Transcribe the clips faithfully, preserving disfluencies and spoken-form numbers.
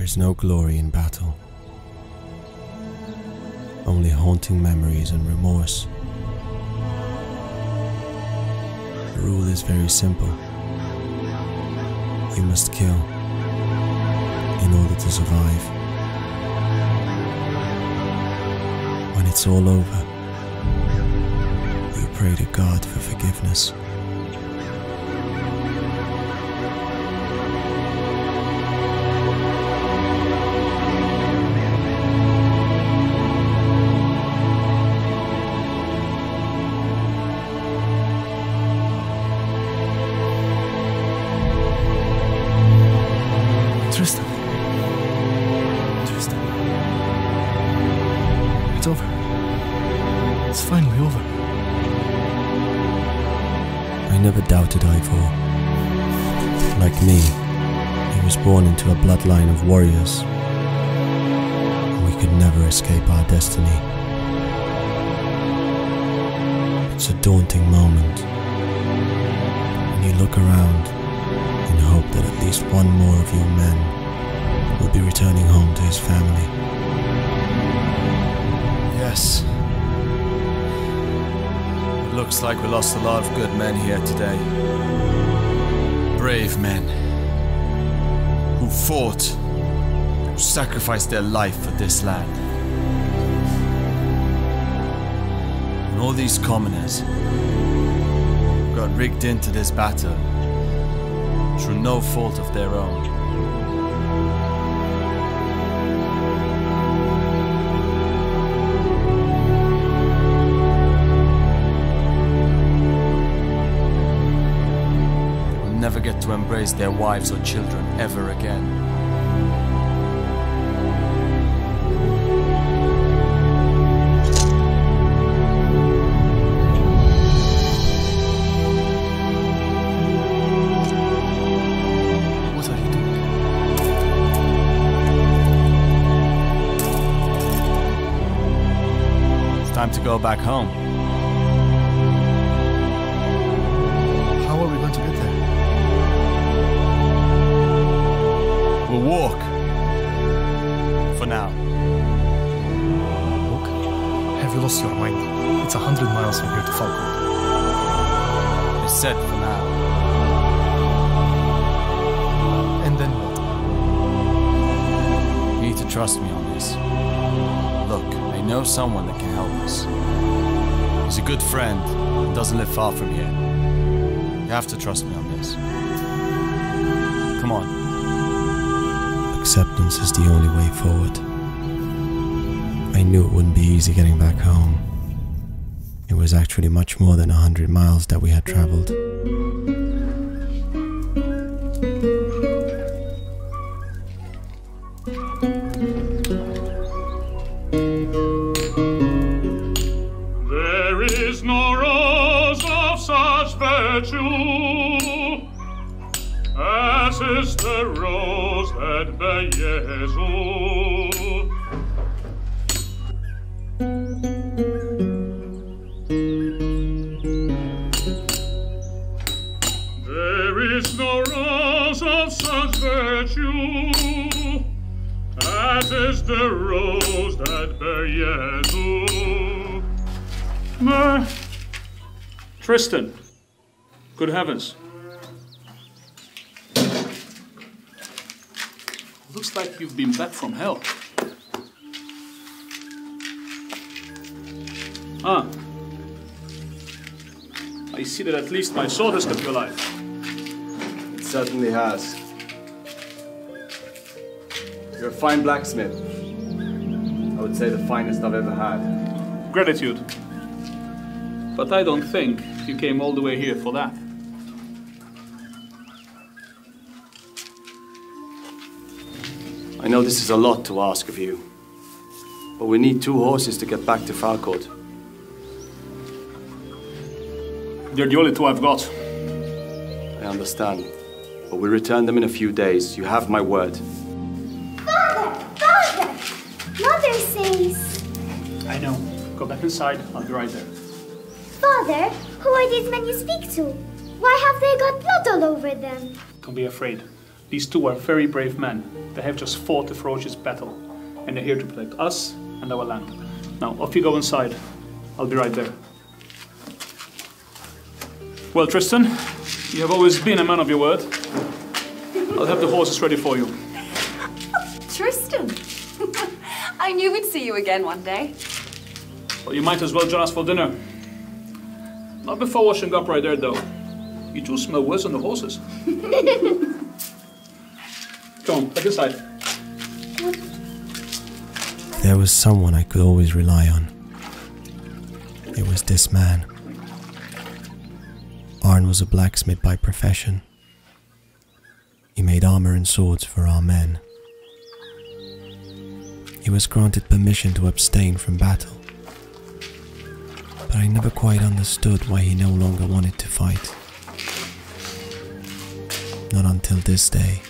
There is no glory in battle, only haunting memories and remorse. The rule is very simple. You must kill in order to survive. When it's all over, you pray to God for forgiveness. Into a bloodline of warriors, and we could never escape our destiny. It's a daunting moment, and you look around in hope that at least one more of your men will be returning home to his family. Yes. It looks like we lost a lot of good men here today. Brave men. Who fought, who sacrificed their life for this land. And all these commoners got rigged into this battle through no fault of their own. Never get to embrace their wives or children ever again. What are you doing? It's time to go back home. Walk. For now. Walk? Have you lost your mind? It's a hundred miles from here to Falcourt. I said for now. And then what? You need to trust me on this. Look, I know someone that can help us. He's a good friend and doesn't live far from here. You have to trust me on this. Come on. Acceptance is the only way forward. I knew it wouldn't be easy getting back home. It was actually much more than a hundred miles that we had traveled. Tristan, good heavens. Looks like you've been back from hell. Ah. I see that at least my sword has kept you alive. It certainly has. You're a fine blacksmith. I would say the finest I've ever had. Gratitude. But I don't think you came all the way here for that. I know this is a lot to ask of you, but we need two horses to get back to Falcourt. They're the only two I've got. I understand, but we'll return them in a few days. You have my word. Father! Father! Mother says... I know. Go back inside. I'll be right there. Father, who are these men you speak to? Why have they got blood all over them? Don't be afraid. These two are very brave men. They have just fought a ferocious battle, and they're here to protect us and our land. Now, off you go inside. I'll be right there. Well, Tristan, you have always been a man of your word. I'll have the horses ready for you. Tristan! I knew we'd see you again one day. Well, you might as well join us for dinner. Not before washing up right there, though. You two smell worse than the horses. Come on, back inside. There was someone I could always rely on. It was this man. Arne was a blacksmith by profession. He made armor and swords for our men. He was granted permission to abstain from battle. But I never quite understood why he no longer wanted to fight. Not until this day.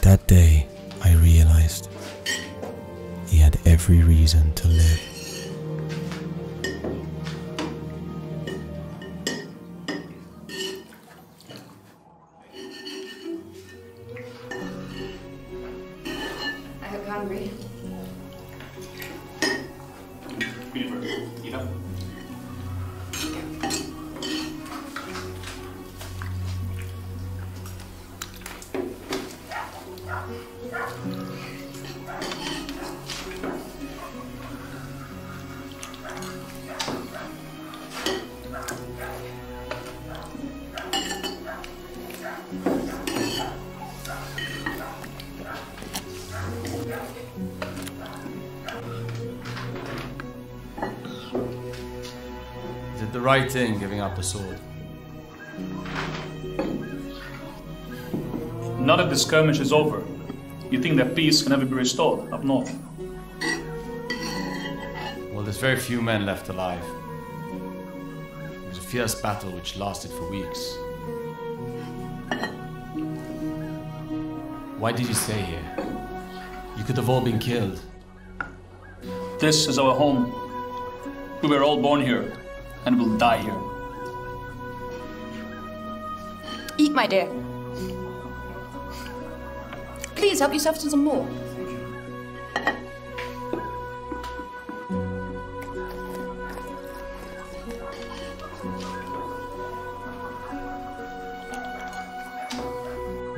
That day, I realized he had every reason to live. I hope you're hungry. Beautiful. Eat up. The right thing, giving up the sword. Not if the skirmish is over. You think that peace can never be restored up north? Well, there's very few men left alive. It was a fierce battle which lasted for weeks. Why did you stay here? You could have all been killed. This is our home. We were all born here. And will die here. Eat, my dear. Please help yourself to some more.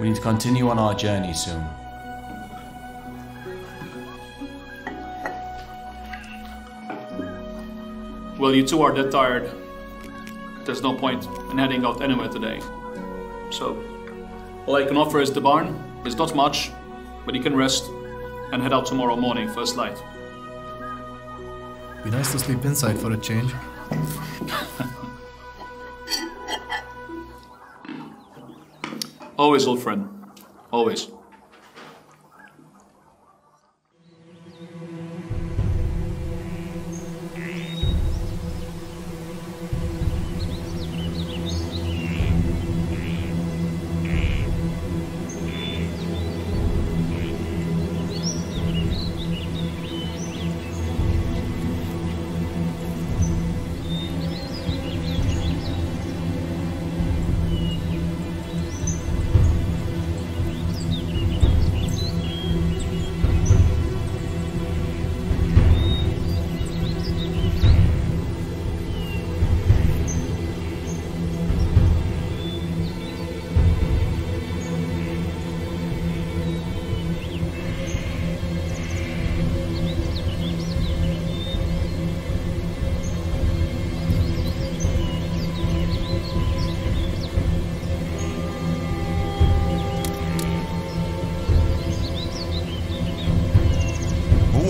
We need to continue on our journey soon. Well, you two are that tired. There's no point in heading out anywhere today. So, all I can offer is the barn. It's not much, but you can rest and head out tomorrow morning, first light. Be nice to sleep inside for a change. Always, old friend. Always.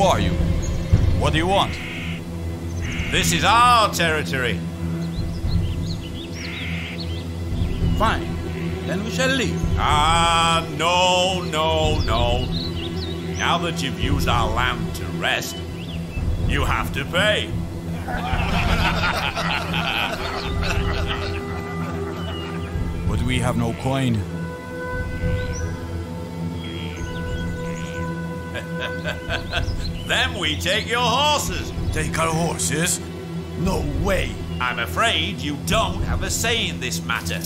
Are you? What do you want? This is our territory. Fine, then we shall leave. Ah, no, no, no. Now that you've used our land to rest, you have to pay. we have no coin. Then we take your horses. Take our horses? No way. I'm afraid you don't have a say in this matter.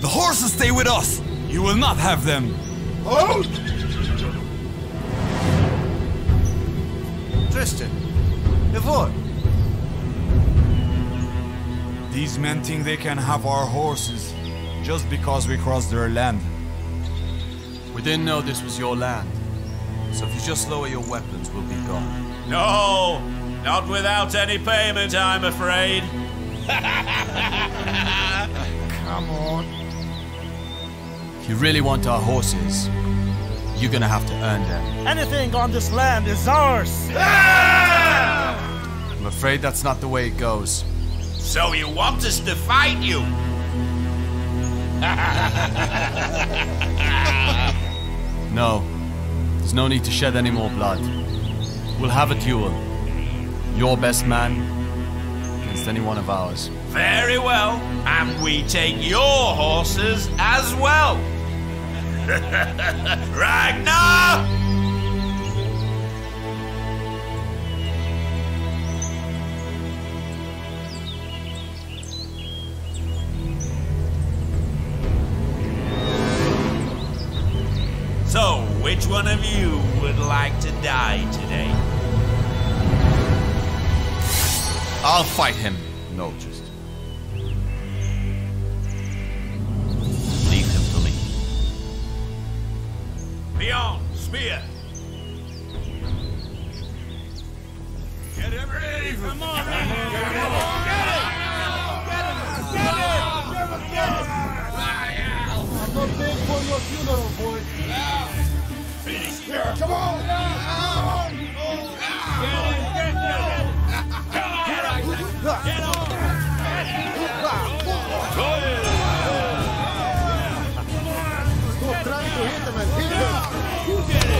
The horses stay with us. You will not have them. Hold! Tristan, Ivor. These men think they can have our horses just because we crossed their land. We didn't know this was your land. So if you just lower your weapons, we'll be gone. No! Not without any payment, I'm afraid. Come on. If you really want our horses, you're gonna have to earn them. Anything on this land is ours! I'm afraid that's not the way it goes. So you want us to fight you? No. There's no need to shed any more blood. We'll have a duel. Your best man against any one of ours. Very well. And we take your horses as well. Ragnar! So, which one of you would like to die today? I'll fight him. No, just... leave him to me. Leon, spear! Get him ready! Come on! Get him! Get him! Get him! Get him! Get him! Get him! I'm not paying for your funeral, boy! Finish him! Come on! Get him! Get on! Get on! Go in! Stop trying to hit him and hit him! You get it!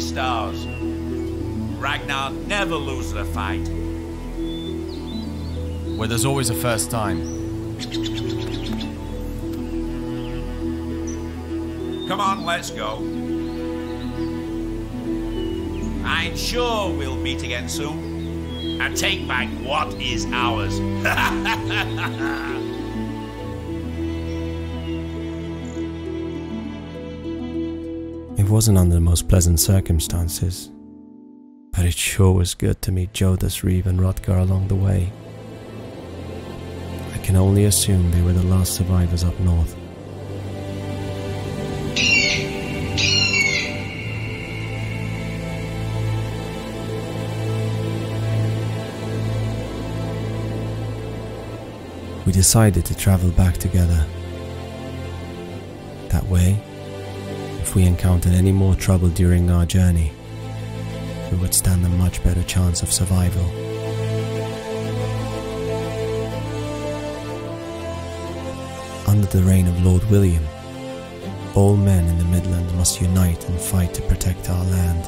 Stars. Ragnar never loses a fight. Where there's always a first time. Come on, let's go. I'm sure we'll meet again soon. And take back what is ours. It wasn't under the most pleasant circumstances, but it sure was good to meet Jodas, Reeve and Rothgar along the way. I can only assume they were the last survivors up north. We decided to travel back together. That way, if we encountered any more trouble during our journey, we would stand a much better chance of survival. Under the reign of Lord William, all men in the Midland must unite and fight to protect our land.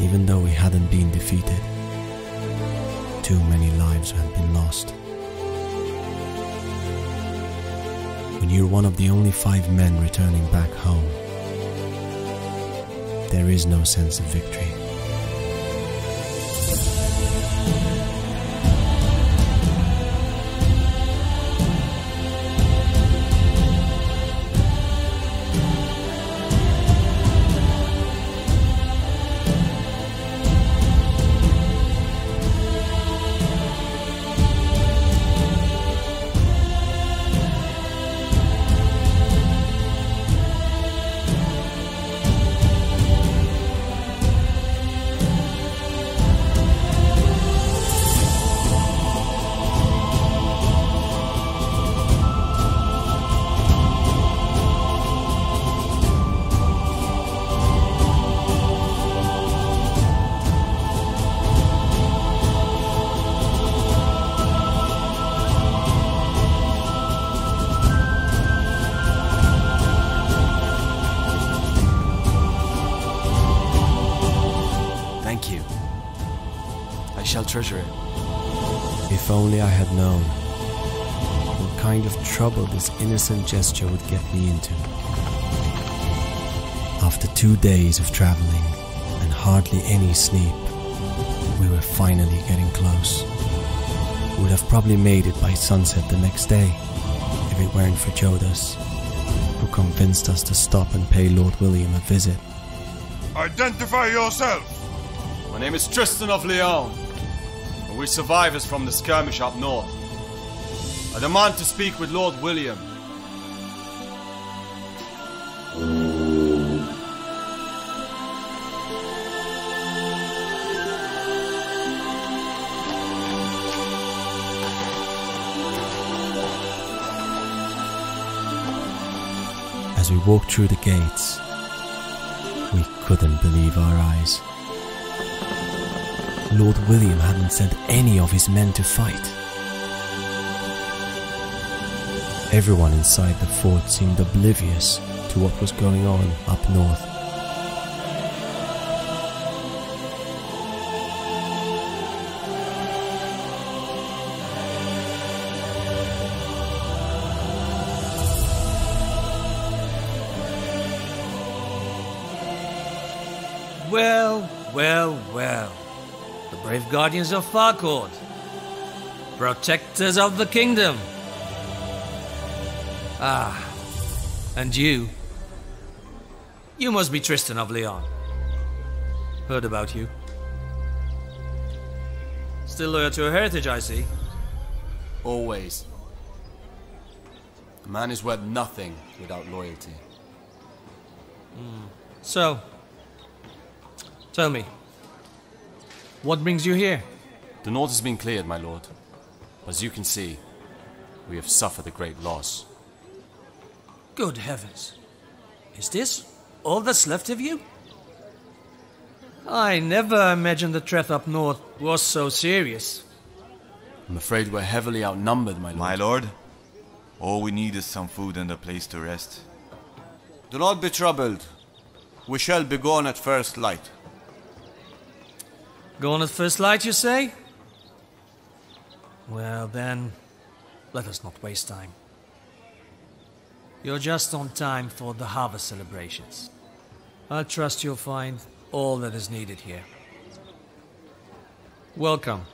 Even though we hadn't been defeated, too many lives had been lost. When you're one of the only five men returning back home, there is no sense of victory. Treasure it. If only I had known what kind of trouble this innocent gesture would get me into. After two days of traveling and hardly any sleep, we were finally getting close. We would have probably made it by sunset the next day if it weren't for Jodas, who convinced us to stop and pay Lord William a visit. Identify yourself! My name is Tristan of Leon. We're survivors from the skirmish up north. I demand to speak with Lord William. As we walked through the gates, we couldn't believe our eyes. Lord William hadn't sent any of his men to fight. Everyone inside the fort seemed oblivious to what was going on up north. Well, well, well. The brave guardians of Falcourt, protectors of the kingdom. Ah, and you. You must be Tristan of Leon. Heard about you. Still loyal to your heritage, I see. Always. A man is worth nothing without loyalty. Mm. So, tell me. What brings you here? The north has been cleared, my lord. As you can see, we have suffered a great loss. Good heavens. Is this all that's left of you? I never imagined the threat up north was so serious. I'm afraid we're heavily outnumbered, my lord. My lord, all we need is some food and a place to rest. Do not be troubled. We shall be gone at first light. Gone at first light, you say? Well then, let us not waste time. You're just on time for the harvest celebrations. I trust you'll find all that is needed here. Welcome.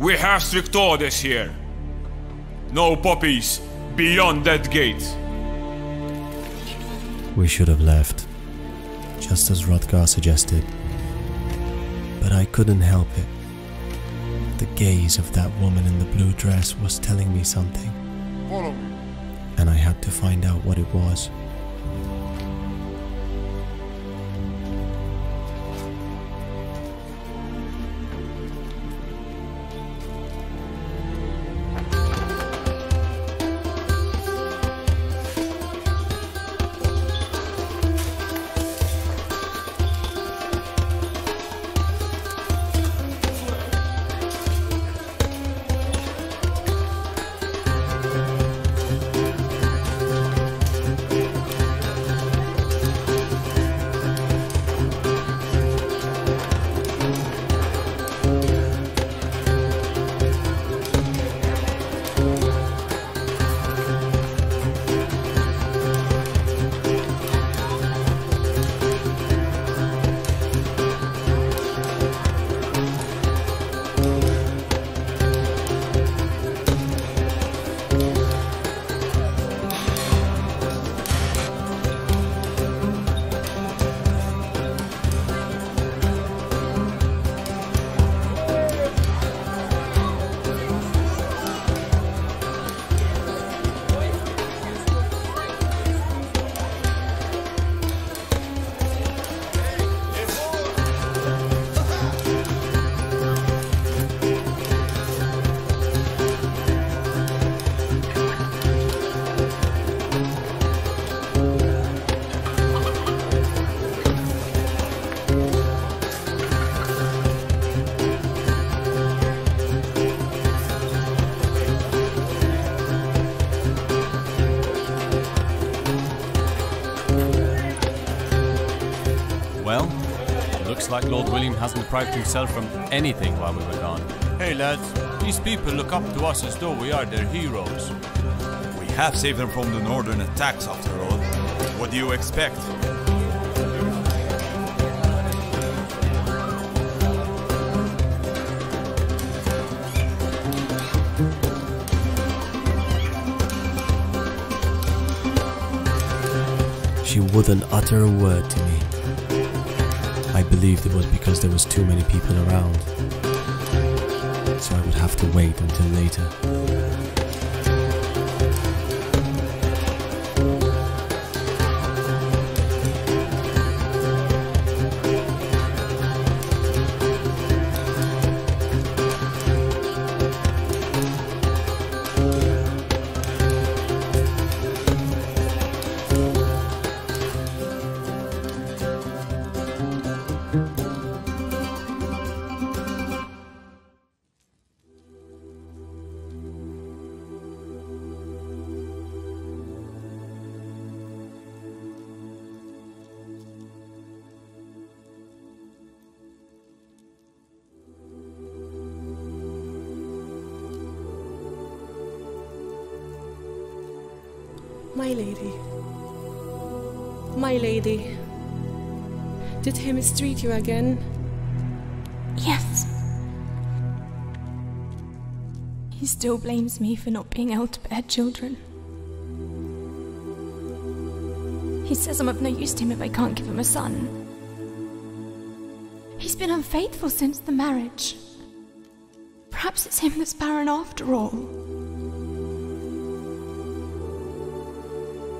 We have strict orders here. No poppies beyond that gate. We should have left, just as Rothgar suggested. But I couldn't help it. The gaze of that woman in the blue dress was telling me something. Follow me. And I had to find out what it was. Like Lord William hasn't deprived himself from anything while we were gone. Hey lads, these people look up to us as though we are their heroes. We have saved them from the northern attacks after all. What do you expect? She wouldn't utter a word to me. I believed it was because there was too many people around, so I would have to wait until later. My lady, my lady, did he mistreat you again? Yes. He still blames me for not being able to bear children. He says I'm of no use to him if I can't give him a son. He's been unfaithful since the marriage. Perhaps it's him that's barren after all.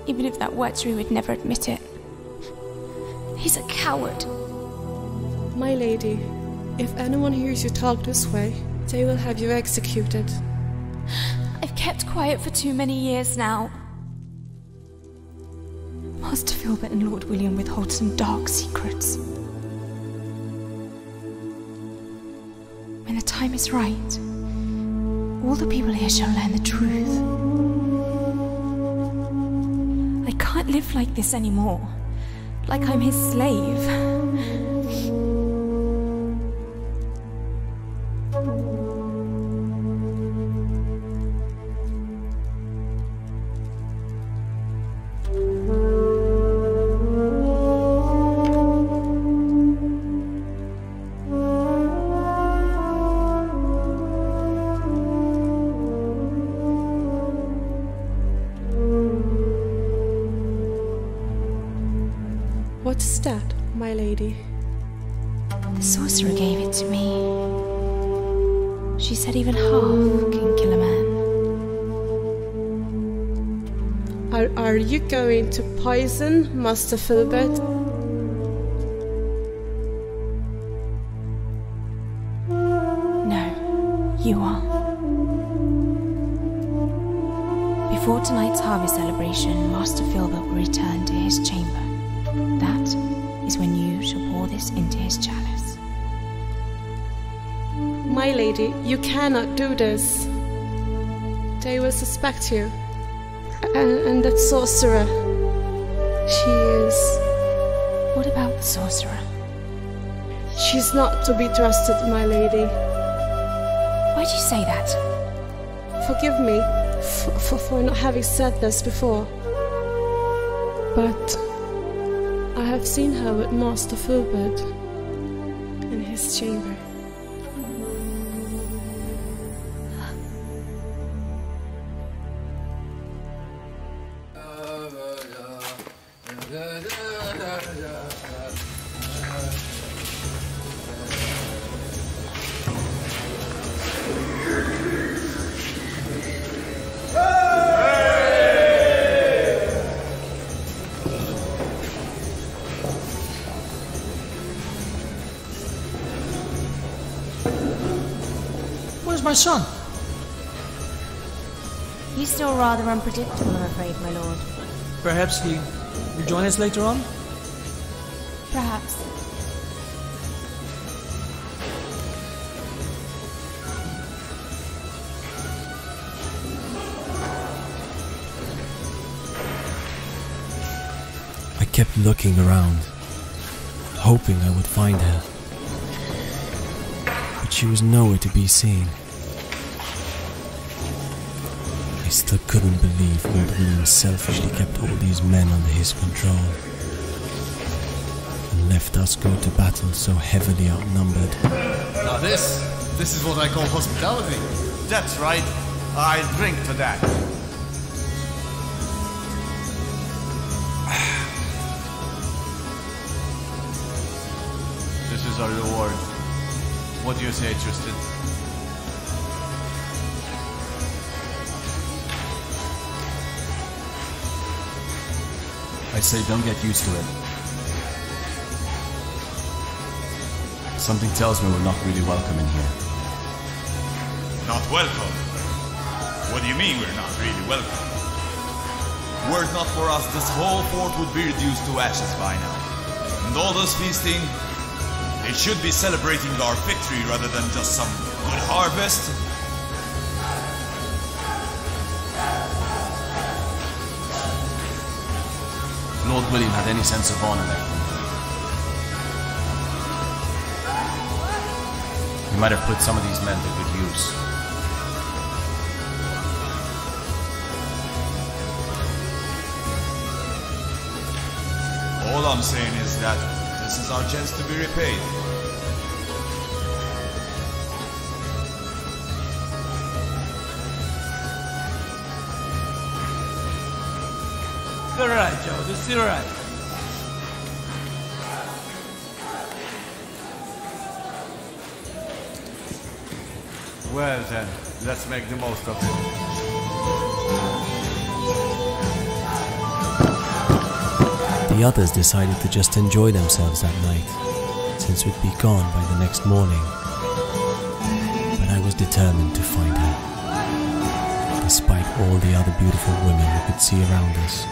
Even if that were true, he'd never admit it. He's a coward. My lady, if anyone hears you talk this way, they will have you executed. I've kept quiet for too many years now. Master Philbert and Lord William withhold some dark secrets. time is right, all the people here shall learn the truth. I can't live like this anymore. Like I'm his slave. What's that, my lady? The sorcerer gave it to me. She said even half can kill a man. Are, are you going to poison Master Philbert? No, you are. Before tonight's harvest celebration, Master Philbert will return to his chamber. That is when you shall pour this into his chalice. My lady, you cannot do this. They will suspect you. And, and that sorcerer, she is... What about the sorcerer? She's not to be trusted, my lady. Why do you say that? Forgive me for, for, for not having said this before. But... I have seen her with Master Fulbert in his chamber. Son. He's still rather unpredictable, I'm afraid, my lord. Perhaps he will join us later on? Perhaps. I kept looking around, hoping I would find her. But she was nowhere to be seen. I still couldn't believe Lord William selfishly kept all these men under his control and left us go to battle so heavily outnumbered. Now this, this is what I call hospitality. That's right, I drink to that. This is our reward. What do you say, Tristan? I say don't get used to it. Something tells me we're not really welcome in here. Not welcome? What do you mean we're not really welcome? Were it not for us, this whole fort would be reduced to ashes by now. And all this feasting, they should be celebrating our victory rather than just some good harvest. Lord William had any sense of honor left in him. He might have put some of these men to good use. All I'm saying is that this is our chance to be repaid. You're right, Jodas, you're right. Well then, let's make the most of it. The others decided to just enjoy themselves that night, since we'd be gone by the next morning. But I was determined to find her, despite all the other beautiful women we could see around us.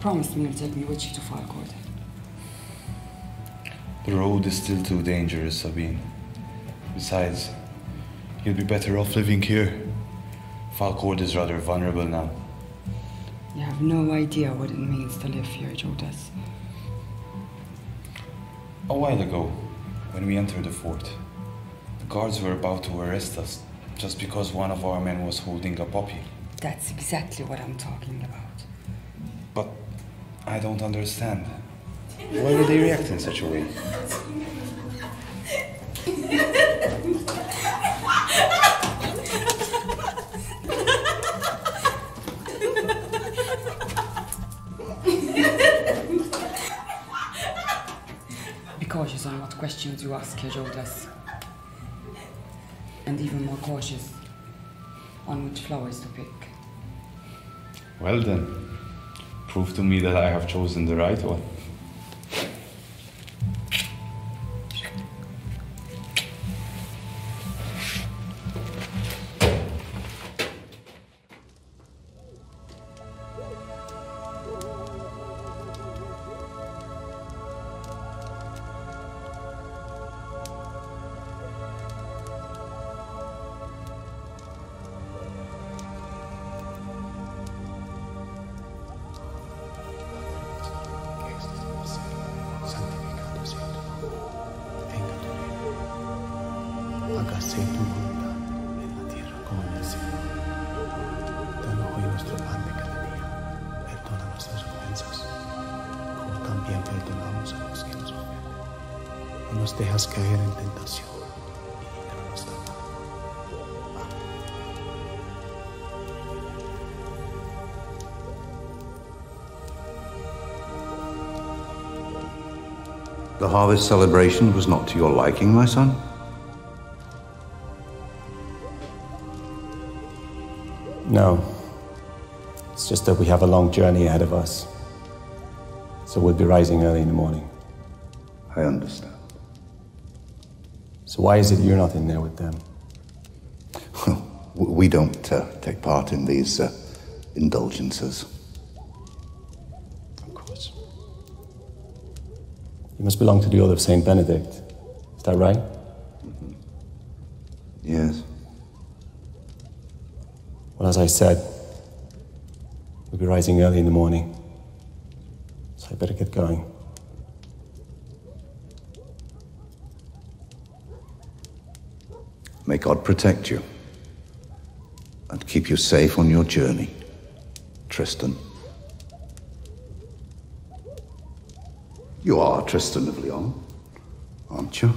Promise me you'll take me with you to Falcourt. The road is still too dangerous, Sabine. Besides, you'll be better off living here. Falcourt is rather vulnerable now. You have no idea what it means to live here, Jodas. A while ago, when we entered the fort, the guards were about to arrest us just because one of our men was holding a poppy. That's exactly what I'm talking about. But I don't understand. Why would they react in such a way? Be cautious on what questions you ask here, Jodas. And even more cautious on which flowers to pick. Well then, prove to me that I have chosen the right one. The harvest celebration was not to your liking, my son? No. It's just that we have a long journey ahead of us. So we'll be rising early in the morning. I understand. So why is it you're not in there with them? We don't uh, take part in these uh, indulgences. Of course. You must belong to the Order of Saint Benedict. Is that right? Mm-hmm. Yes. Well, as I said, we'll be rising early in the morning, so I better get going. May God protect you and keep you safe on your journey, Tristan. You are Tristan of Leon, aren't you?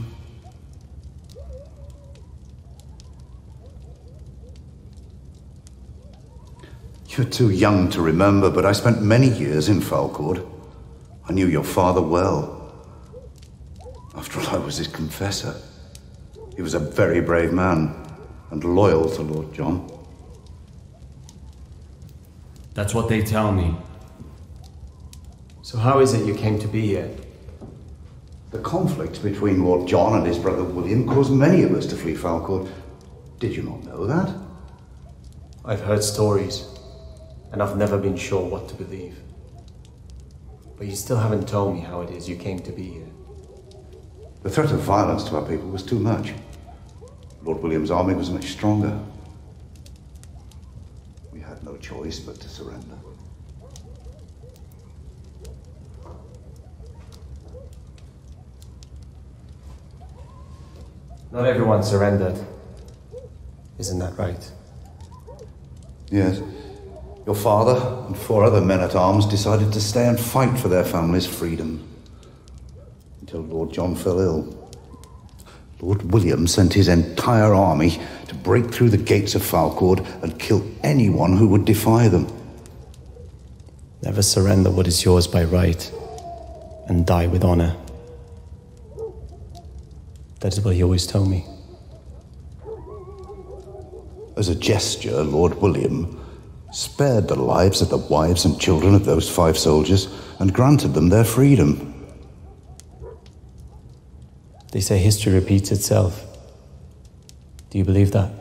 You're too young to remember, but I spent many years in Falcourt. I knew your father well. After all, I was his confessor. He was a very brave man, and loyal to Lord John. That's what they tell me. So how is it you came to be here? The conflict between Lord John and his brother William caused many of us to flee Falcourt. Did you not know that? I've heard stories. And I've never been sure what to believe. But you still haven't told me how it is you came to be here. The threat of violence to our people was too much. Lord William's army was much stronger. We had no choice but to surrender. Not everyone surrendered. Isn't that right? Yes. Your father and four other men-at-arms decided to stay and fight for their family's freedom. Until Lord John fell ill. Lord William sent his entire army to break through the gates of Falcourt and kill anyone who would defy them. Never surrender what is yours by right, and die with honor. That is what he always told me. As a gesture, Lord William spared the lives of the wives and children of those five soldiers and granted them their freedom. They say history repeats itself. Do you believe that?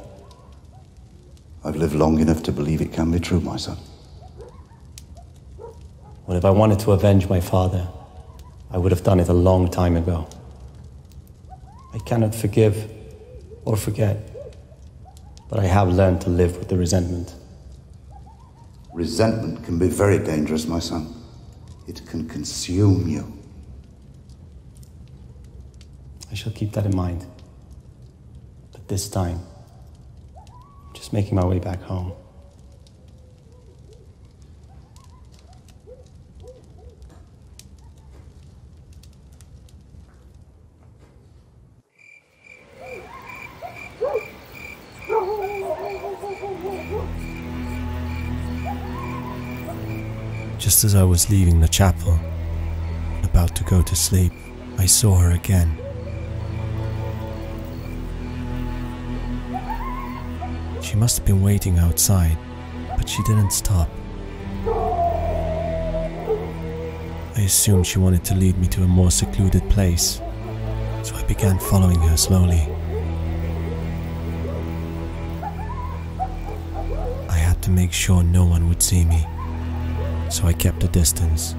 I've lived long enough to believe it can be true, my son. Well, if I wanted to avenge my father, I would have done it a long time ago. I cannot forgive or forget, but I have learned to live with the resentment. Resentment can be very dangerous, my son. It can consume you. I shall keep that in mind. But this time, I'm just making my way back home. Just as I was leaving the chapel, about to go to sleep, I saw her again. She must have been waiting outside, but she didn't stop. I assumed she wanted to lead me to a more secluded place, so I began following her slowly. I had to make sure no one would see me, so I kept a distance.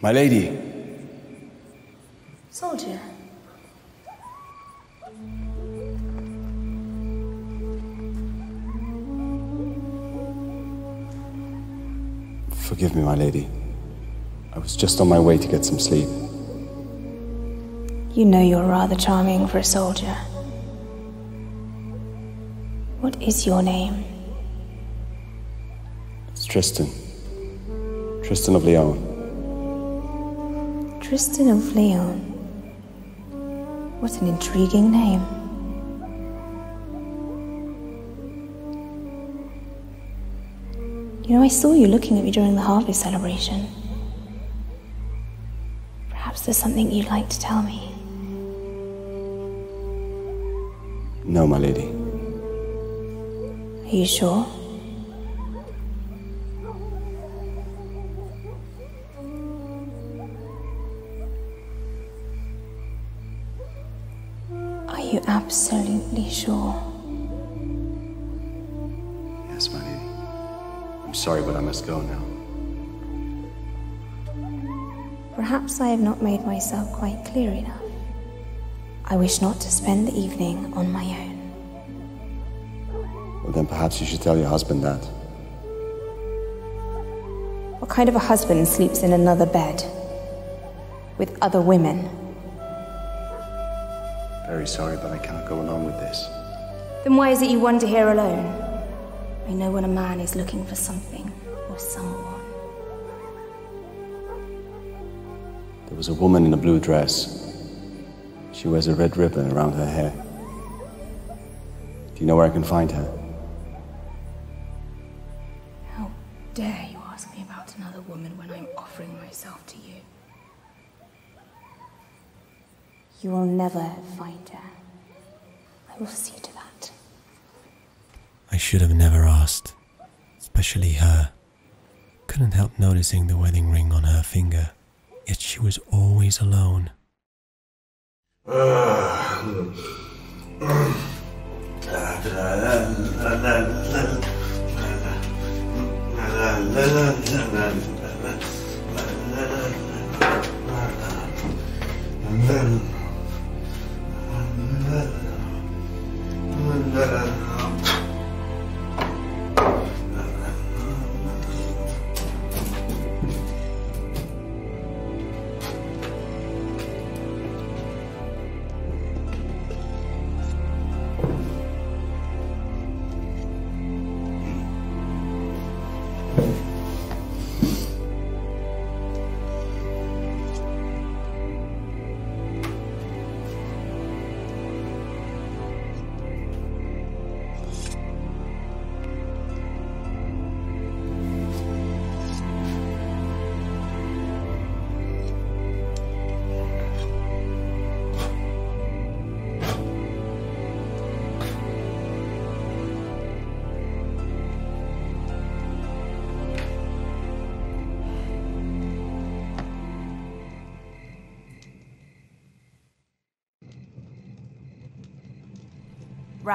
My lady. Soldier. Forgive me, my lady. I was just on my way to get some sleep. You know you're rather charming for a soldier. What is your name? It's Tristan. Tristan of Leon. Tristan of Leon. What an intriguing name. You know, I saw you looking at me during the harvest celebration. Perhaps there's something you'd like to tell me. No, my lady. Are you sure? Are you absolutely sure? Yes, my lady. I'm sorry, but I must go now. Perhaps I have not made myself quite clear enough. I wish not to spend the evening on my own. Well, then perhaps you should tell your husband that. What kind of a husband sleeps in another bed? With other women? Very sorry, but I cannot go along with this. Then why is it you wander here alone? I know when a man is looking for something or someone. There was a woman in a blue dress. She wears a red ribbon around her hair. Do you know where I can find her? How dare you ask me about another woman when I'm offering myself to you? You will never find her. I will see to that. I should have never asked, especially her. Couldn't help noticing the wedding ring on her finger, yet she was always alone.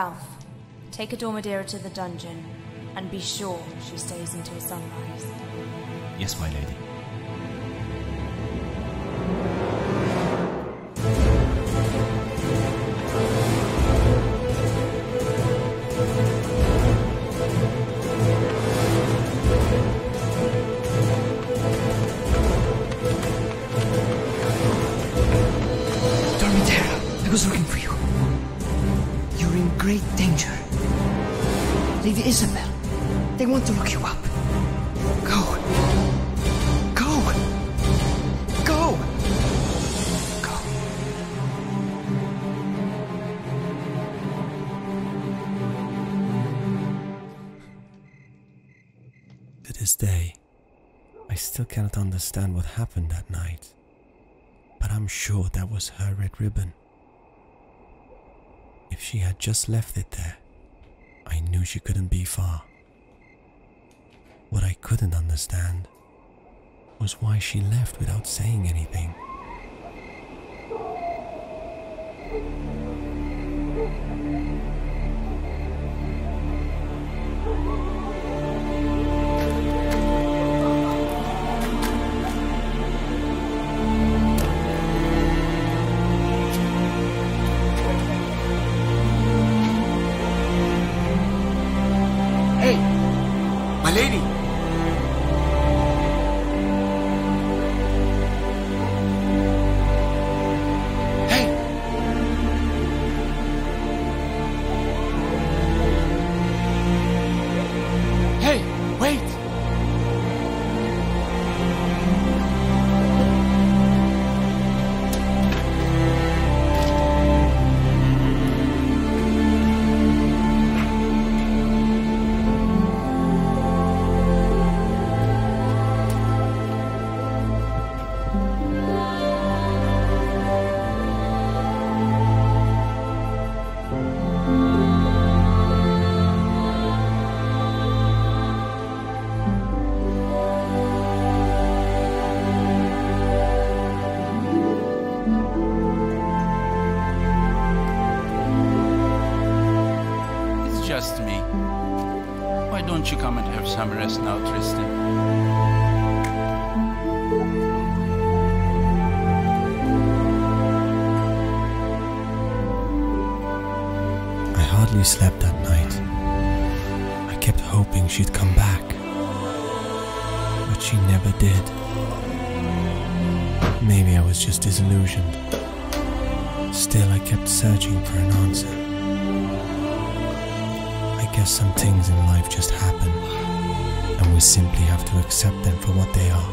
Ralph, take Adormadeira to the dungeon, and be sure she stays until sunrise. Yes, my lady. Isabel, they want to look you up. Go. Go. Go. Go. To this day, I still cannot understand what happened that night. But I'm sure that was her red ribbon. If she had just left it there, I knew she couldn't be far. What I couldn't understand was why she left without saying anything. Some rest now, Tristan. I hardly slept that night. I kept hoping she'd come back, but she never did. Maybe I was just disillusioned. Still, I kept searching for an answer. I guess some things in life just happen. We simply have to accept them for what they are.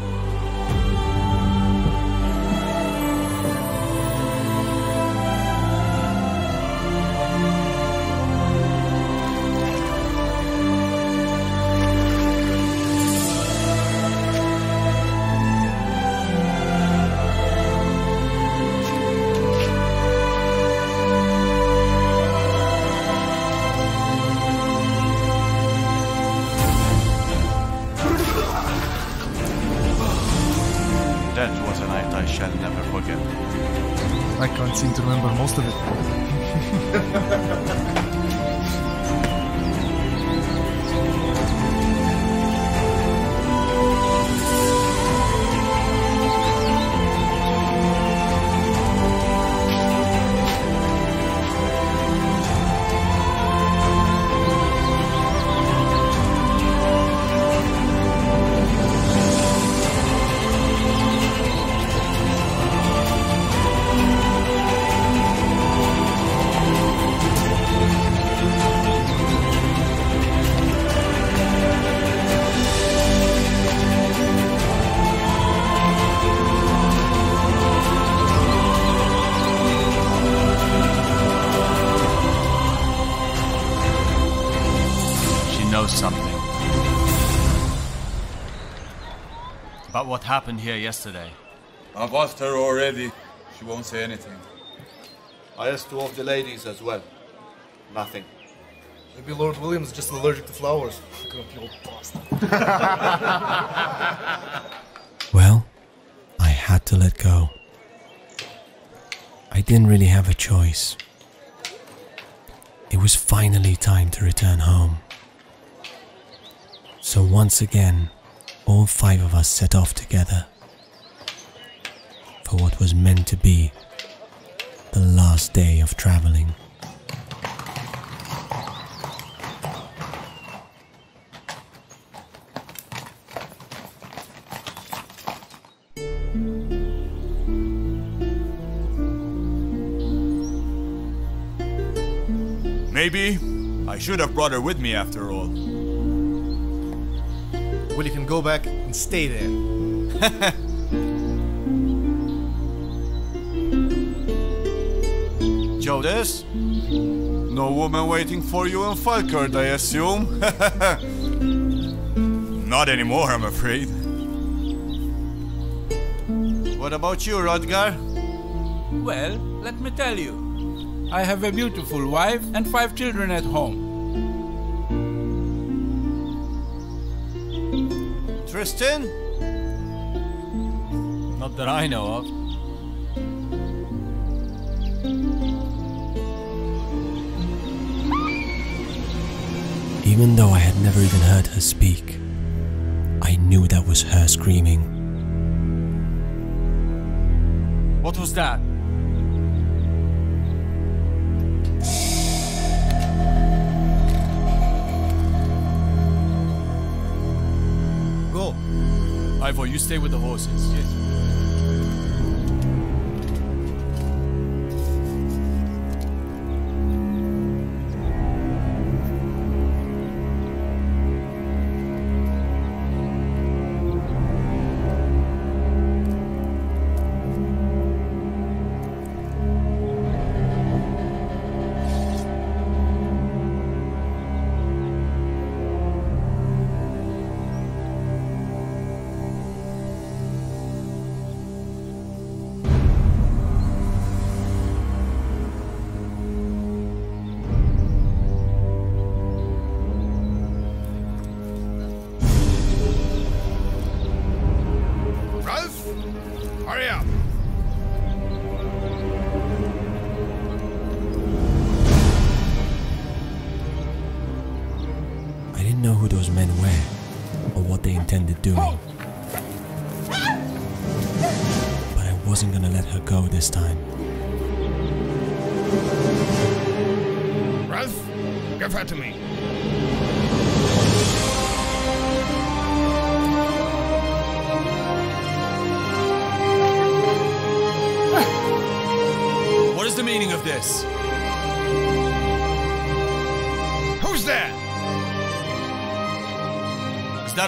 What happened here yesterday? I've asked her already. She won't say anything. I asked two of the ladies as well. Nothing. Maybe Lord William is just allergic to flowers. Grumpy old bastard. Well, I had to let go. I didn't really have a choice. It was finally time to return home. So once again, all five of us set off together for what was meant to be the last day of travelling. Maybe I should have brought her with me after all. Well, you can go back and stay there. Jodas? No woman waiting for you in Falcourt, I assume? Not anymore, I'm afraid. What about you, Rothgar? Well, let me tell you. I have a beautiful wife and five children at home. Tristan? Not that I know of. Even though I had never even heard her speak, I knew that was her screaming. What was that? Ivor, you stay with the horses. Yes.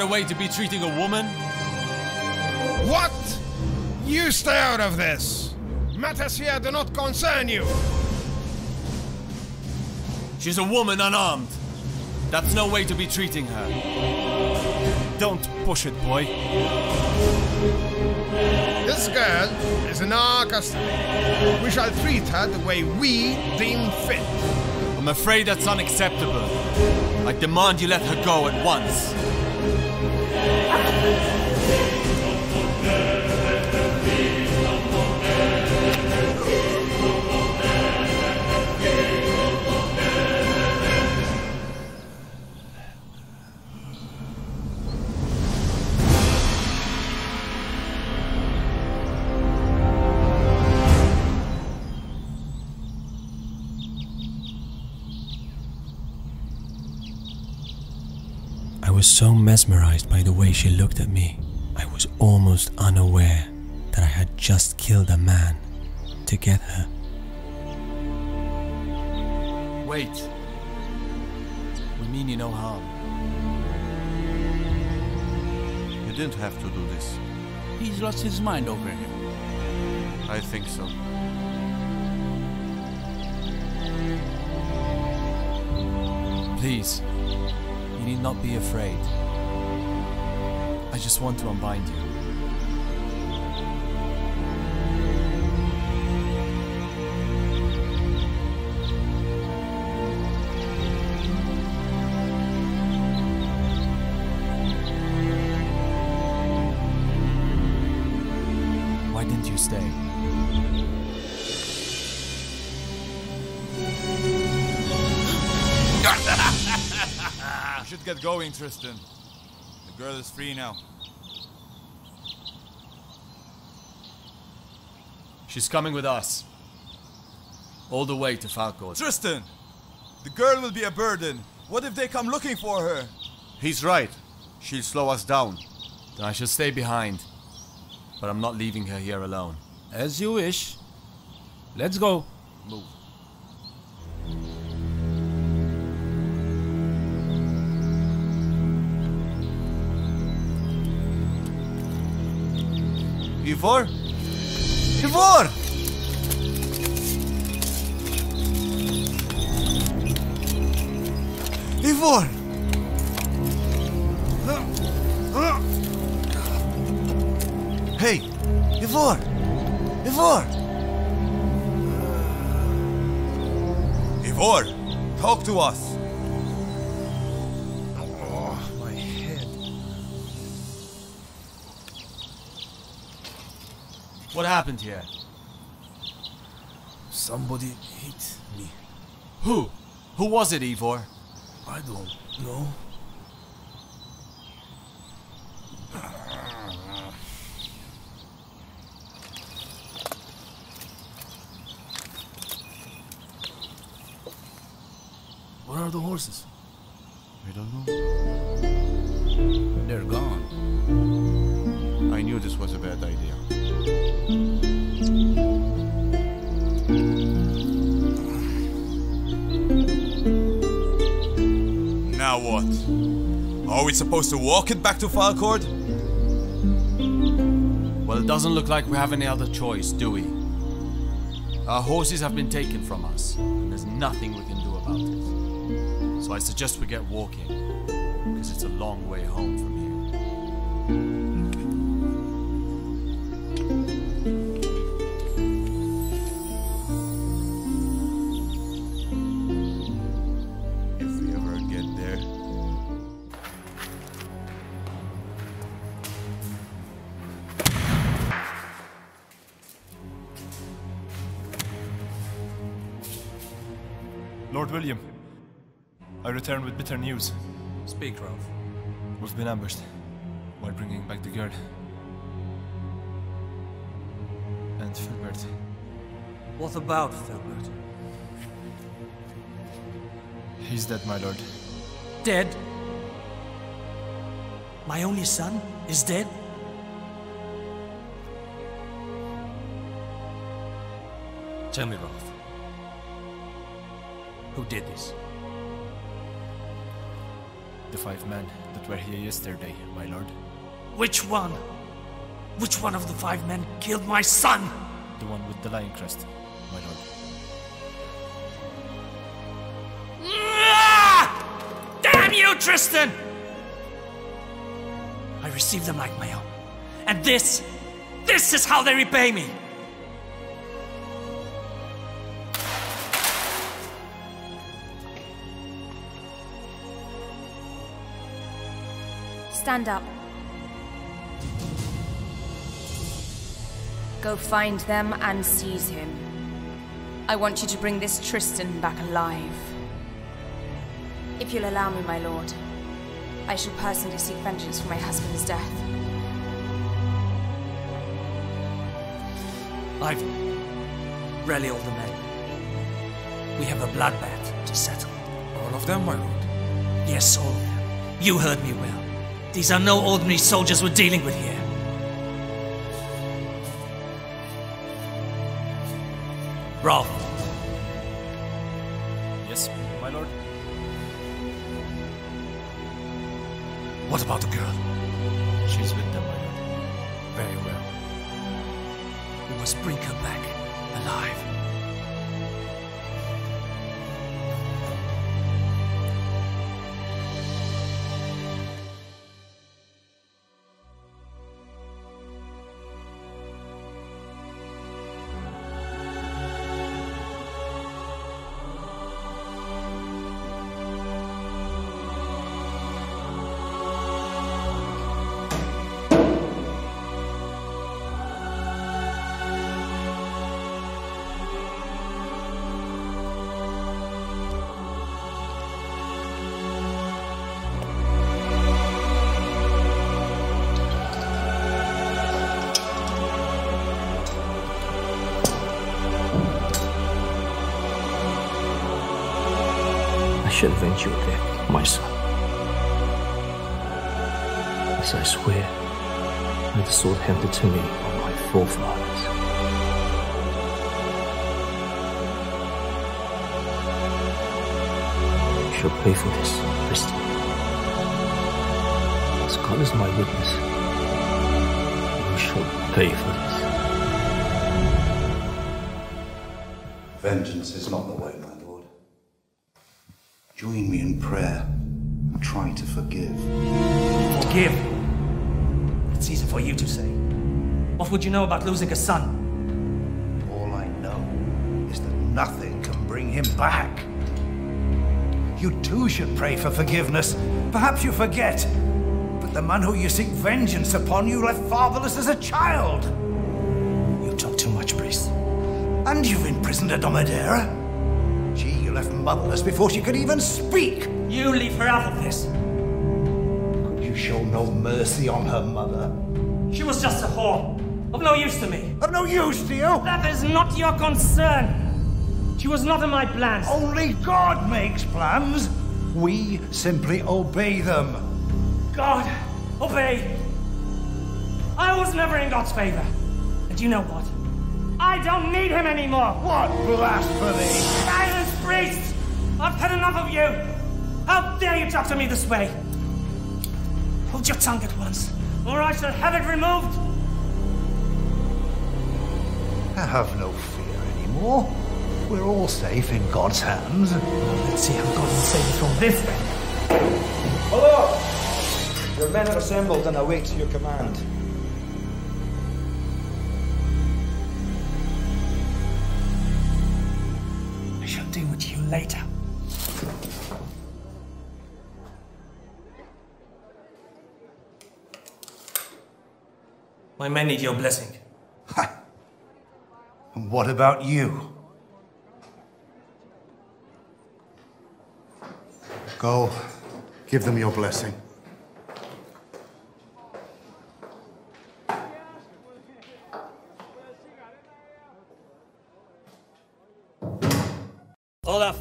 Way to be treating a woman? What? You stay out of this! Matters here do not concern you! She's a woman unarmed. That's no way to be treating her. Don't push it, boy. This girl is in our custody. We shall treat her the way we deem fit. I'm afraid that's unacceptable. I demand you let her go at once. So mesmerized by the way she looked at me, I was almost unaware that I had just killed a man to get her. Wait. We mean you no harm. You didn't have to do this. He's lost his mind over him. I think so. Please. You need not be afraid. I just want to unbind you. Why didn't you stay? should get going, Tristan. The girl is free now. She's coming with us. All the way to Falcourt. Tristan! The girl will be a burden. What if they come looking for her? He's right. She'll slow us down. Then I shall stay behind. But I'm not leaving her here alone. As you wish. Let's go. Move. Ivor? Ivor! Ivor! Hey! Ivor! Ivor! Ivor! Talk to us! Oh, my head. What happened here? Somebody hit me. Who? Who was it, Ivor? I don't know. Where are the horses? I don't know. They're gone. I knew this was a bad idea. Now what? Are we supposed to walk it back to Falcourt? Well, it doesn't look like we have any other choice, do we? Our horses have been taken from us, and there's nothing we can do about it. So I suggest we get walking, because it's a long way home from here. If we ever get there. Lord William. I return with bitter news. Speak, Ralph. We've been ambushed while bringing back the girl. And Philbert. What about Philbert? He's dead, my lord. Dead? My only son is dead? Tell me, Ralph. Who did this? The five men that were here yesterday, my lord. Which one? Which one of the five men killed my son? The one with the lion crest, my lord. Damn you, Tristan! I receive them like my own. And this, this is how they repay me! Stand up. Go find them and seize him. I want you to bring this Tristan back alive. If you'll allow me, my lord, I shall personally seek vengeance for my husband's death. Ivor, rally all the men. We have a bloodbath to settle. All of them, my lord? Yes, all of them. You heard me well. These are no ordinary soldiers we're dealing with here. Ralph. Yes, my lord? What about the girl? She's with them, my lord. Very well. We must bring her back, alive. shall avenge your death, my son. As I swear, by the sword handed to me by my forefathers. You shall pay for this, Tristan. As God is my witness, you shall pay for this. Vengeance is not the way, my lord. Join me in prayer and try to forgive. Forgive? It's easy for you to say. What would you know about losing a son? All I know is that nothing can bring him back. You too should pray for forgiveness. Perhaps you forget, but the man who you seek vengeance upon you left fatherless as a child. You talk too much, priest. And you've imprisoned Adormadeira. She you left motherless before she could even speak. You leave her out of this. Could you show no mercy on her mother? She was just a whore, of no use to me. Of no use to you? That is not your concern. She was not in my plans. Only God makes plans. We simply obey them. God, obey. I was never in God's favor. And you know what? I don't need him anymore! What blasphemy! Silence, priest! I've had enough of you! How dare you talk to me this way! Hold your tongue at once, or I shall have it removed! I have no fear anymore. We're all safe in God's hands. Let's see how God will save us from this then. Hello! Your men have assembled and await your command. Later. My men need your blessing. Ha! And what about you? Go, give them your blessing. Olaf,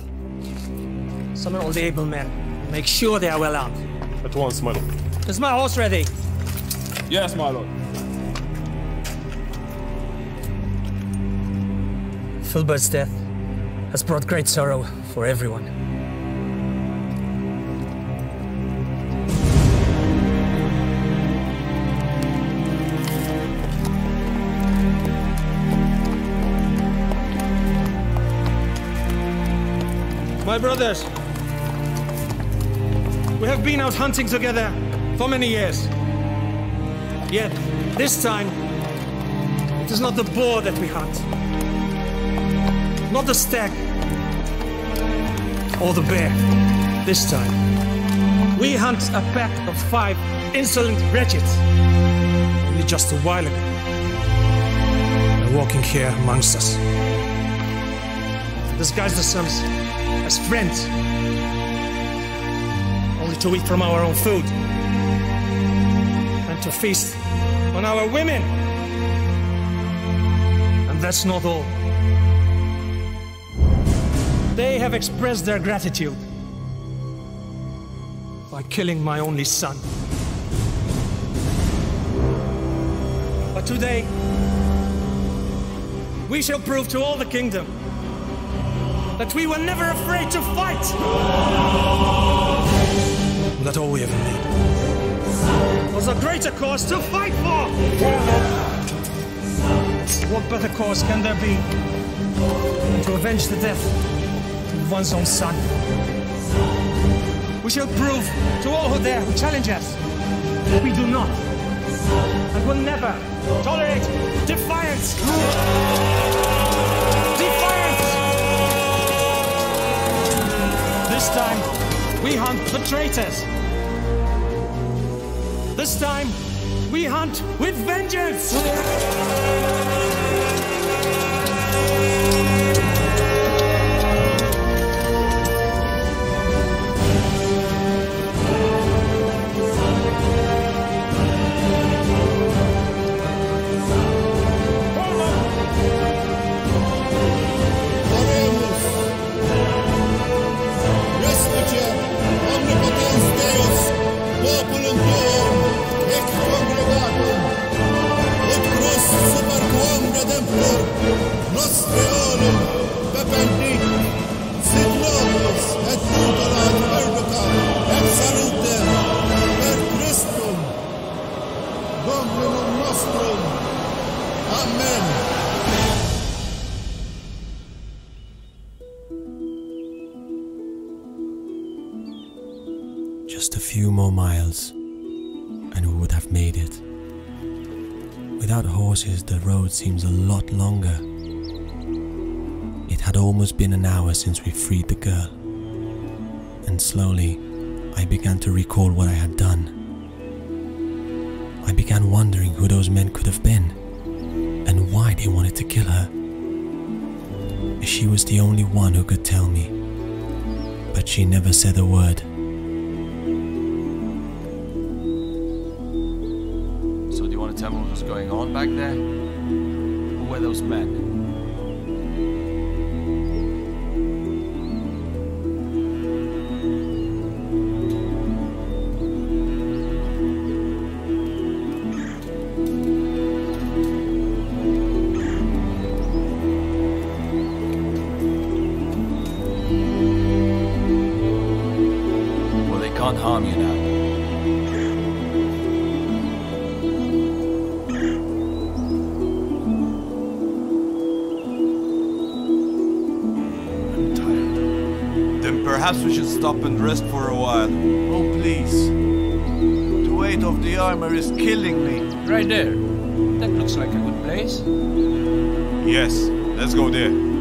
summon all the able men. Make sure they are well armed. At once, my lord. Is my horse ready? Yes, my lord. Fulbert's death has brought great sorrow for everyone. My brothers, we have been out hunting together for many years. Yet, this time, it is not the boar that we hunt, not the stag, or the bear. This time, we hunt a pack of five insolent wretches. Only just a while ago, they're walking here amongst us, disguised as sons. As friends, only to eat from our own food and to feast on our women. And that's not all. They have expressed their gratitude by killing my only son. But today, we shall prove to all the kingdom that we were never afraid to fight! And that all we ever need was a greater cause to fight for! What better cause can there be than to avenge the death of one's own son? We shall prove to all who dare who challenge us that we do not and will never tolerate defiance! Defiance! This time, we hunt the traitors. This time, we hunt with vengeance! Thank you. Just a few more miles, and we would have made it. Without horses, the road seems a lot longer. It had almost been an hour since we freed the girl, and slowly I began to recall what I had done. I began wondering who those men could have been, and why they wanted to kill her. She was the only one who could tell me, but she never said a word. So do you want to tell me what was going on back there? Who were those men? Perhaps we should stop and rest for a while. Oh, please. The weight of the armor is killing me. Right there. That looks like a good place. Yes, let's go there.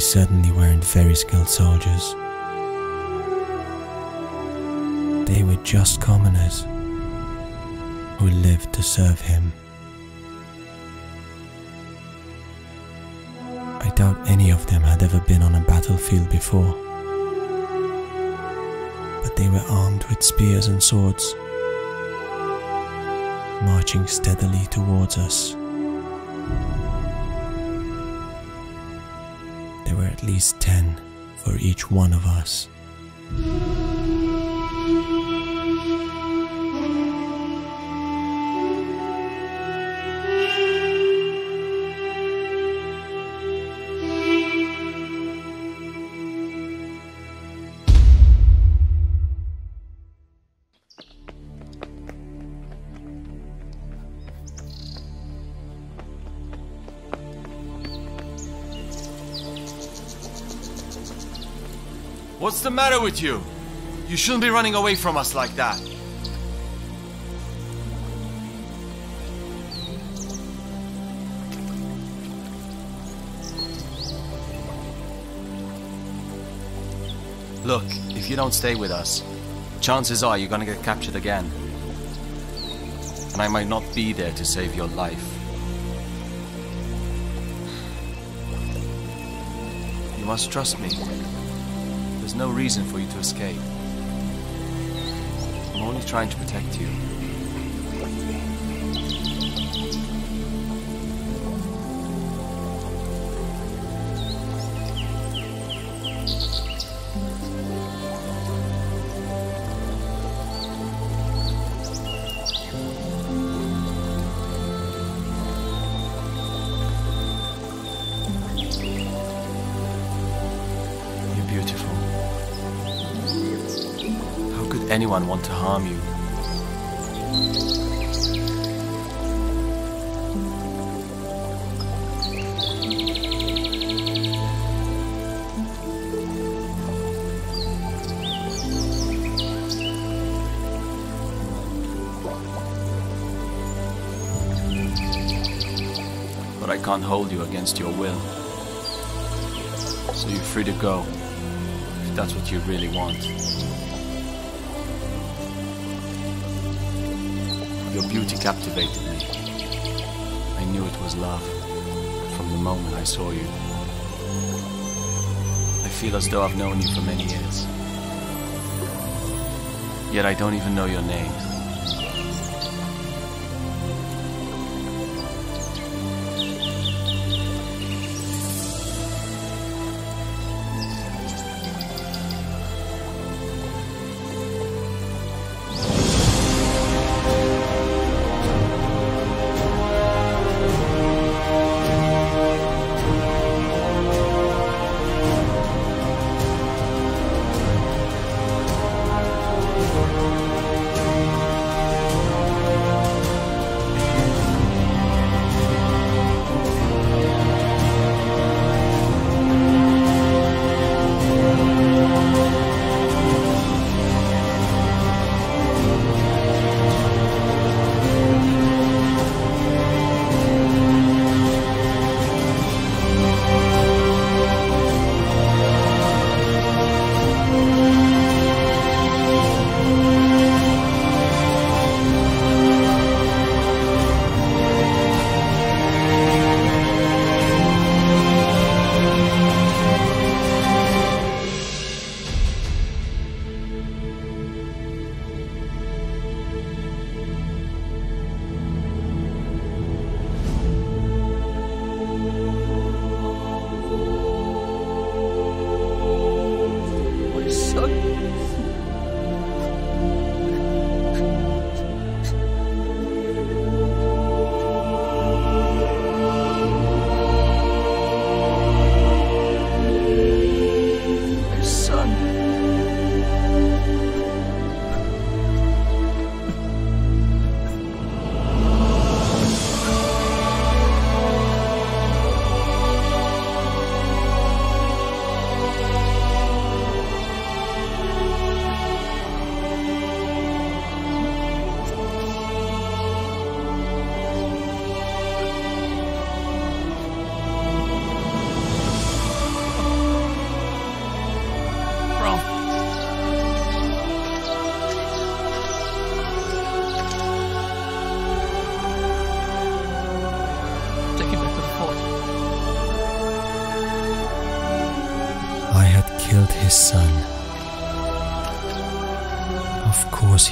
Certainly weren't very skilled soldiers. They were just commoners who lived to serve him. I doubt any of them had ever been on a battlefield before, but they were armed with spears and swords, marching steadily towards us. At least ten for each one of us. What's the matter with you? You shouldn't be running away from us like that. Look, if you don't stay with us, chances are you're gonna get captured again. And I might not be there to save your life. You must trust me. There's no reason for you to escape. I'm only trying to protect you. Anyone want to harm you? But I can't hold you against your will. so you're free to go, if that's what you really want. Your beauty captivated me. I knew it was love from the moment I saw you. I feel as though I've known you for many years. Yet I don't even know your name.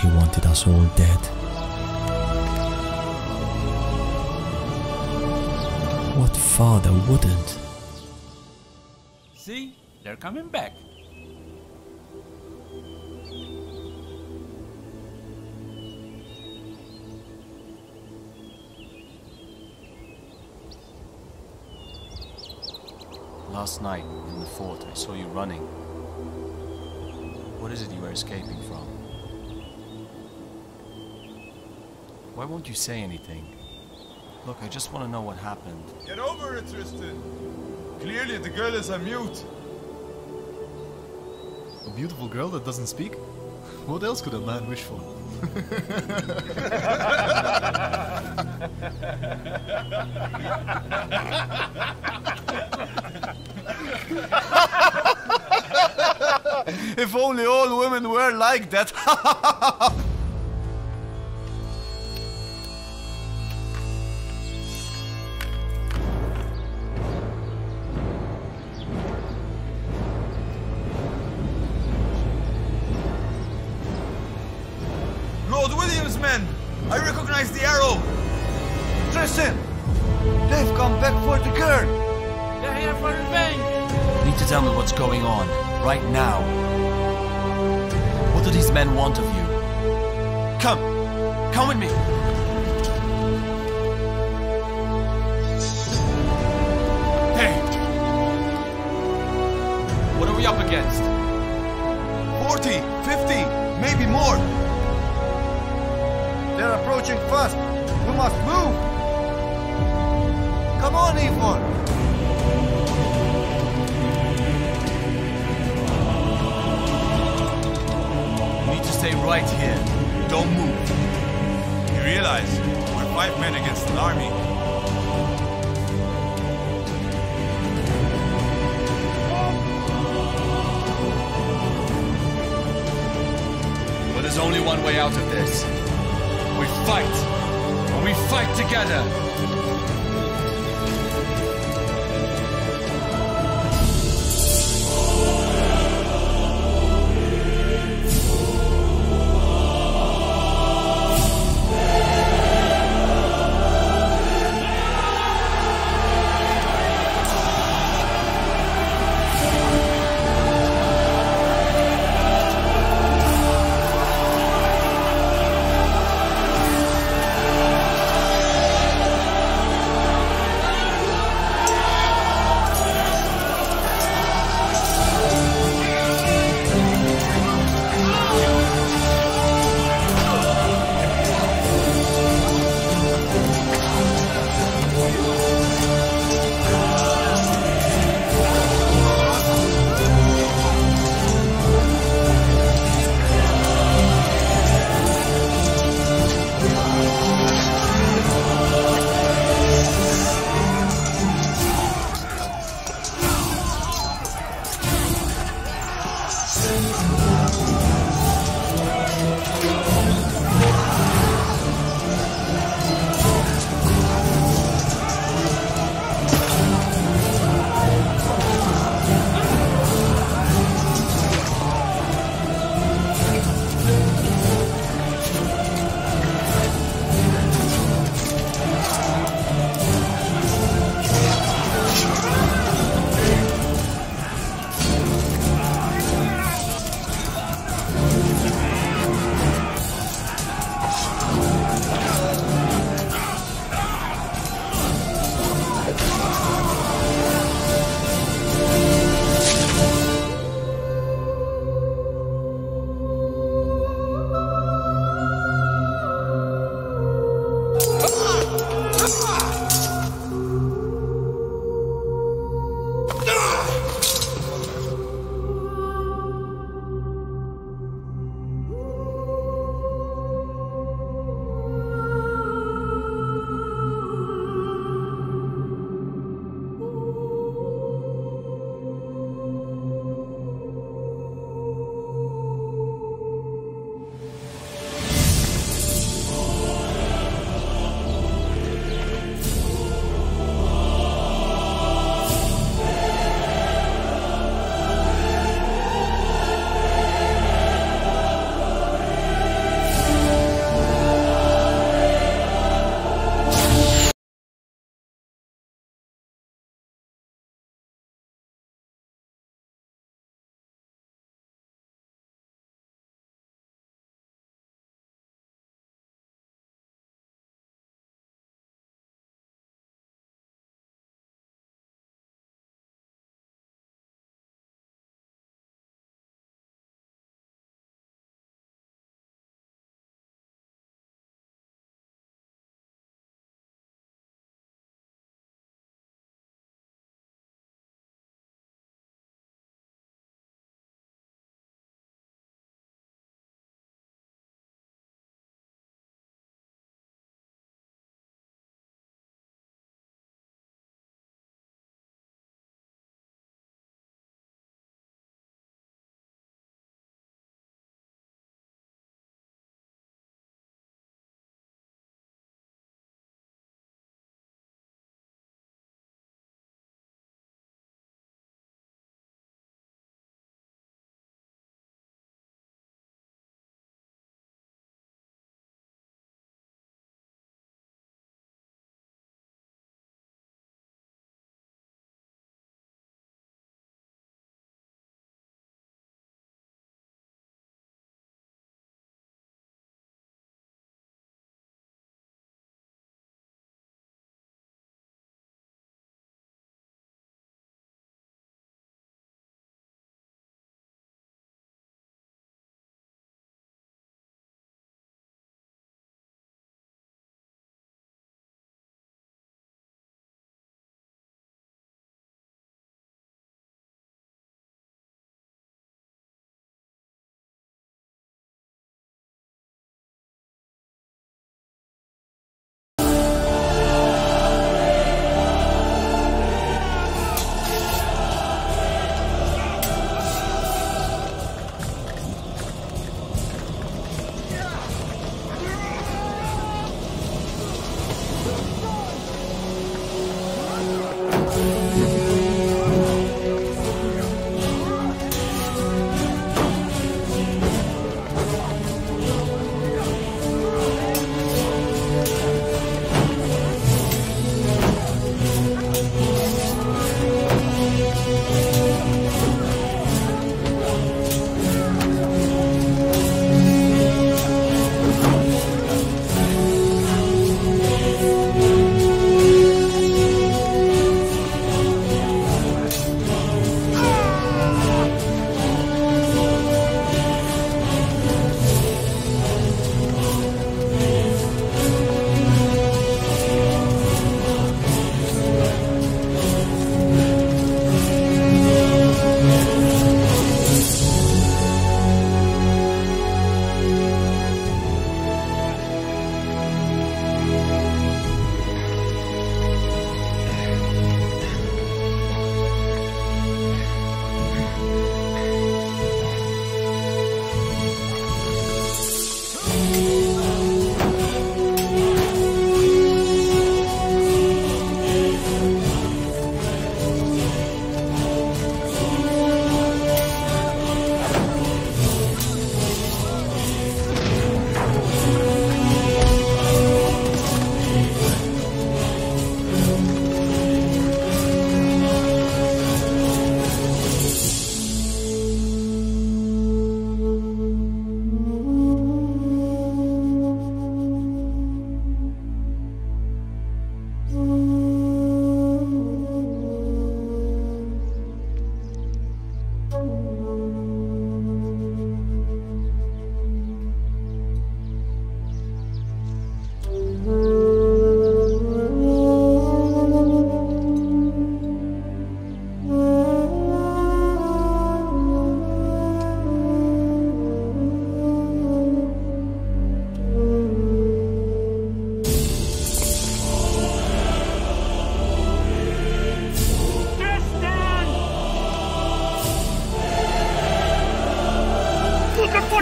He wanted us all dead. What father wouldn't? See, they're coming back. Last night in the fort, I saw you running. What is it you were escaping from? Why won't you say anything? Look, I just want to know what happened. Get over it, Tristan! Clearly the girl is a mute! A beautiful girl that doesn't speak? What else could a man wish for? If only all women were like that! There's only one way out of this. We fight, and we fight together.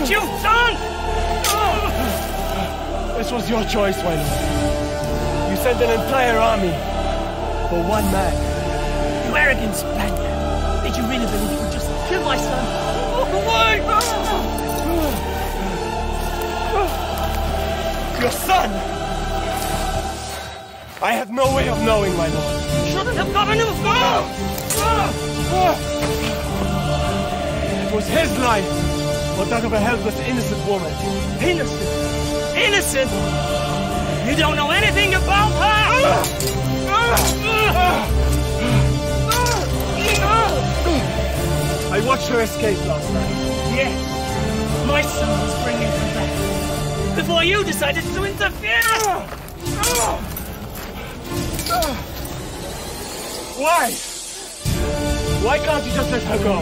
what you've done! This was your choice, my lord. You sent an entire army for one man. You arrogant Spaniard! Did you really believe you would just kill my son? Oh, my God! Your son! I have no way of knowing, my lord. You shouldn't have gotten him far! It was his life, but that of a helpless, innocent woman. Innocent? Innocent? You don't know anything about her! I watched her escape last night. Yes, my son was bringing her back before you decided to interfere! Why? Why can't you just let her go?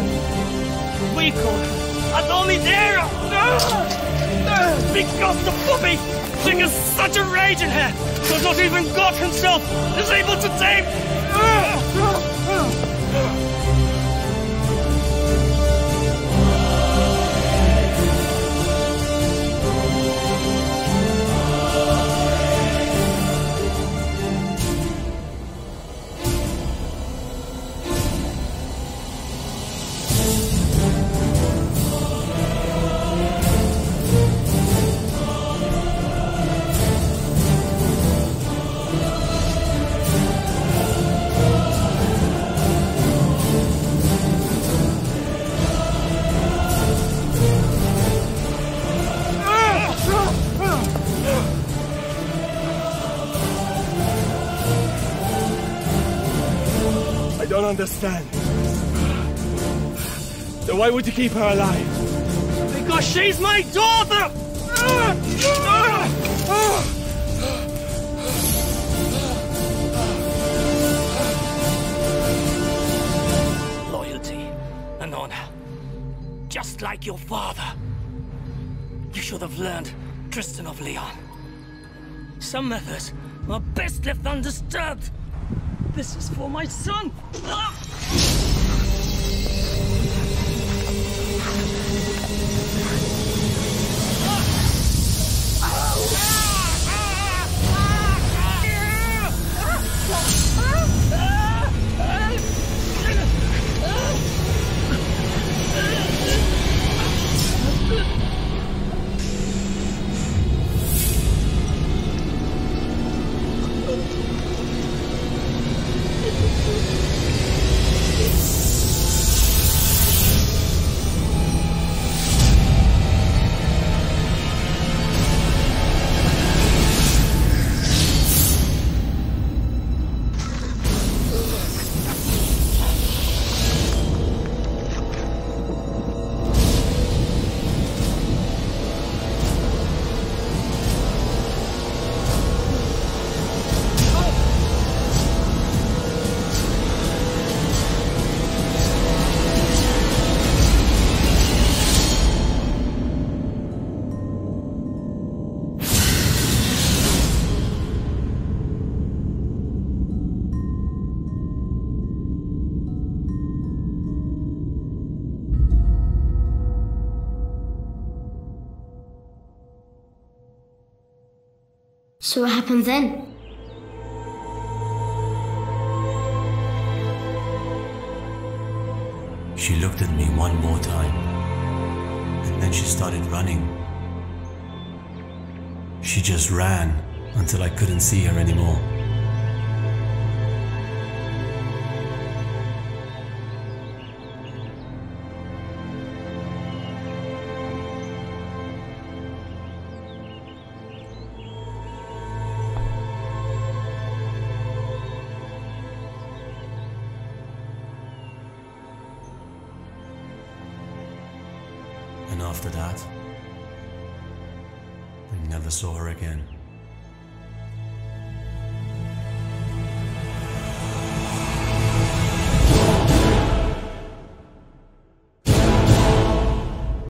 We call her Adormadeira! Because the puppy fingers such a rage in her, that not even God himself is able to tame! Understand. Then why would you keep her alive? Because she's my daughter! Loyalty and honor. Just like your father. You should have learned Tristan of Leon. Some methods are best left undisturbed. This is for my son! Ah! So what happened then? She looked at me one more time, and then she started running. She just ran until I couldn't see her anymore. After that, I never saw her again.